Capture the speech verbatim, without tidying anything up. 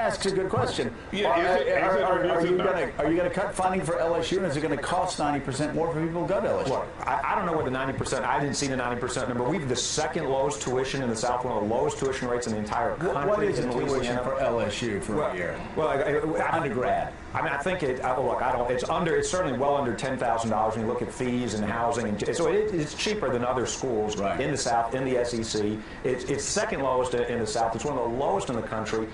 ask a good question. Yeah, are, is it, are, is it are, are, is are you going to cut funding for L S U, and is it going to cost ninety percent more for people to go to L S U? Well, I, I don't know what the ninety percent, I didn't see the ninety percent number. We have the second lowest tuition in the South, one of the lowest tuition rates in the entire country. What is the tuition for L S U for well, a year? Well, I, I, undergrad. I mean, I think it, I, look, I don't, it's under, it's certainly well under ten thousand dollars when you look at fees and housing. And, so it, it's cheaper than other schools right. in the South, in the S E C. It's, it's second lowest in the South. It's one of the lowest in the country.